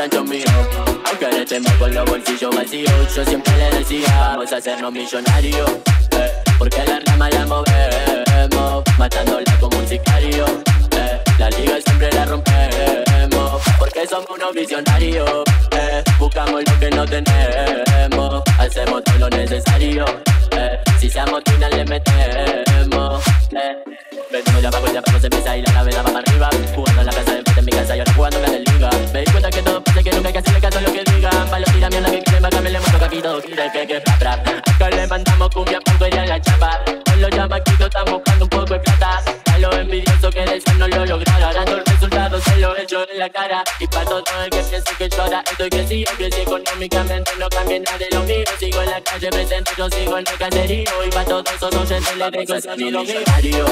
rancho mío. Aunque de tema con los bolsillos vacíos, yo siempre le decía, vamos a hacernos millonarios, porque la rama la movemos, matándola como un sicario, la liga siempre la rompemos, porque somos unos visionarios, buscamos lo que no tenemos, hacemos todo lo necesario, si se amotinan le metemos, venimos de abajo y de abajo se empieza a ir la vela para arriba, jugando en la casa de frente en mi casa y ahora jugando en la liga. Me di cuenta que todo pasa, que nunca hay que hacerle caso a lo que digan, palos tira mierda que quieren, bacame le muestro que aquí todo gira el que pa' atrás. Acá le mandamos cumbia por fuera la chapa, con los chamaquitos están buscando un poco de plata, a los envidiosos que desean no lo lograron, dando el resultado se lo echo en la cara. Y para todo el que piense que llora, estoy que sigo, que si económicamente no cambia nada de lo mío, sigo en la calle presente, yo sigo en el caserío, y para todos esos oyentes le tengo el sonido millonario.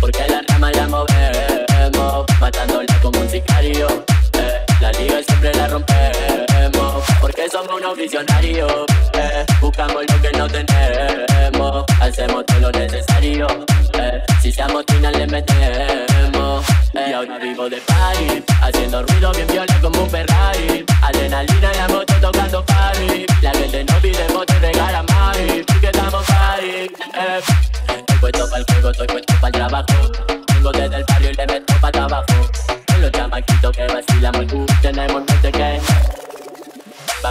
Porque la rama la movemos, matándola como un sicario, la liga siempre la rompemos, porque somos unos visionarios, buscamos lo que no tenemos, hacemos todo lo necesario, si se amotinan le metemos, y ahora vivo de party, haciendo ruido bien viola como un Ferrari, adrenalina en la moto tocando party, la gente no pide moto y regala mari, que estamos party, puesto pa'l juego, estoy puesto pa'l trabajo. Vengo desde el barrio y le meto pa' trabajo. Con los chamaquitos que vacilamos el tenemos no sé qué.